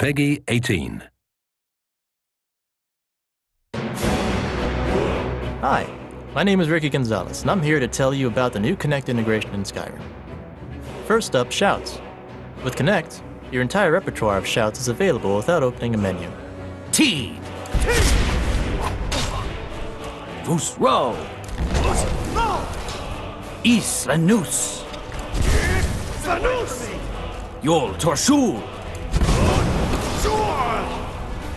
PEGI-18. Hi, my name is Ricky Gonzalez, and I'm here to tell you about the new Kinect integration in Skyrim. First up, shouts. With Kinect, your entire repertoire of shouts is available without opening a menu. T. Fusro. Islanus. Yol Torshul.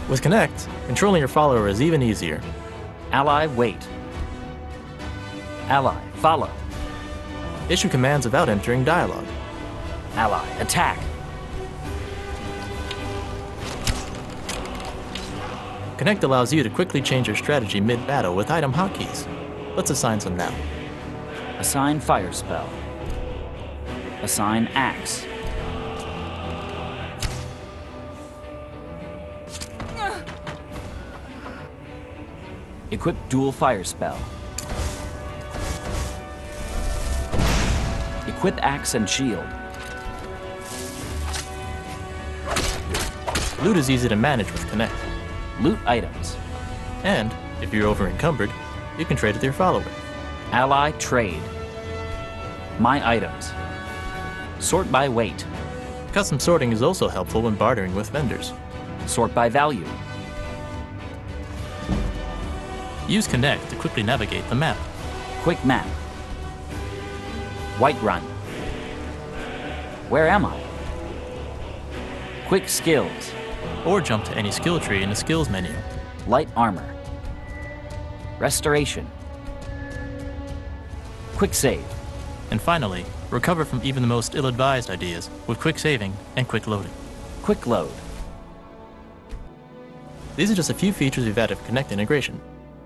With Kinect, controlling your follower is even easier. Ally, wait. Ally, follow. Issue commands without entering dialogue. Ally, attack. Kinect allows you to quickly change your strategy mid-battle with item hotkeys. Let's assign some now. Assign fire spell. Assign axe. Equip dual fire spell. Equip axe and shield. Loot is easy to manage with Kinect. Loot items. And if you're over encumbered, you can trade with your follower. Ally, trade. My items. Sort by weight. Custom sorting is also helpful when bartering with vendors. Sort by value. Use Kinect to quickly navigate the map. Quick map. Whiterun. Where am I? Quick skills. Or jump to any skill tree in the skills menu. Light armor. Restoration. Quick save. And finally, recover from even the most ill-advised ideas with quick saving and quick loading. Quick load. These are just a few features we've added for Kinect integration.